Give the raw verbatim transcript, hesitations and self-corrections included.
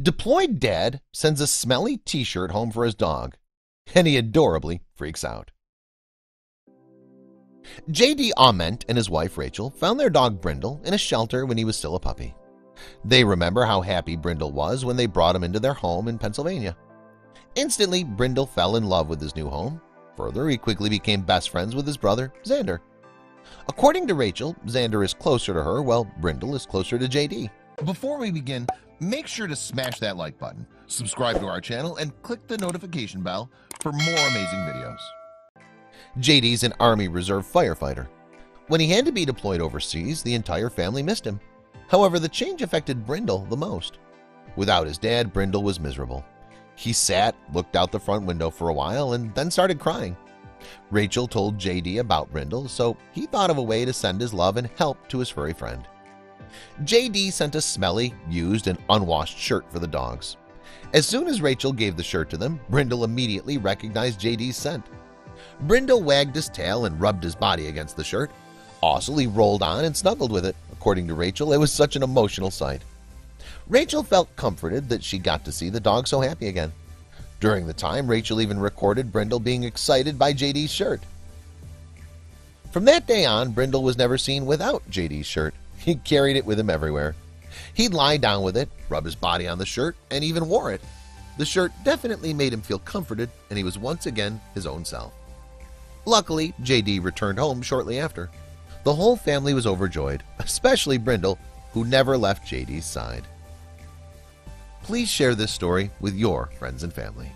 Deployed dad sends a smelly t-shirt home for his dog, and he adorably freaks out. J D Ament and his wife Rachel found their dog Brindle in a shelter when he was still a puppy. They remember how happy Brindle was when they brought him into their home in Pennsylvania. Instantly, Brindle fell in love with his new home. Further, he quickly became best friends with his brother, Xander. According to Rachel, Xander is closer to her, while Brindle is closer to J D. Before we begin, make sure to smash that like button, subscribe to our channel, and click the notification bell for more amazing videos. J D's an Army Reserve firefighter. When he had to be deployed overseas, the entire family missed him. However, the change affected Brindle the most. Without his dad, Brindle was miserable. He sat, looked out the front window for a while, and then started crying. Rachel told J D about Brindle, so he thought of a way to send his love and help to his furry friend. J D sent a smelly, used, and unwashed shirt for the dogs. As soon as Rachel gave the shirt to them, Brindle immediately recognized J D's scent. Brindle wagged his tail and rubbed his body against the shirt. Also, he rolled on and snuggled with it. According to Rachel, it was such an emotional sight. Rachel felt comforted that she got to see the dog so happy again. During the time, Rachel even recorded Brindle being excited by J D's shirt. From that day on, Brindle was never seen without J D's shirt. He carried it with him everywhere. He'd lie down with it, rub his body on the shirt, and even wore it. The shirt definitely made him feel comforted, and he was once again his own self. Luckily, J D returned home shortly after. The whole family was overjoyed, especially Brindle, who never left J D's side. Please share this story with your friends and family.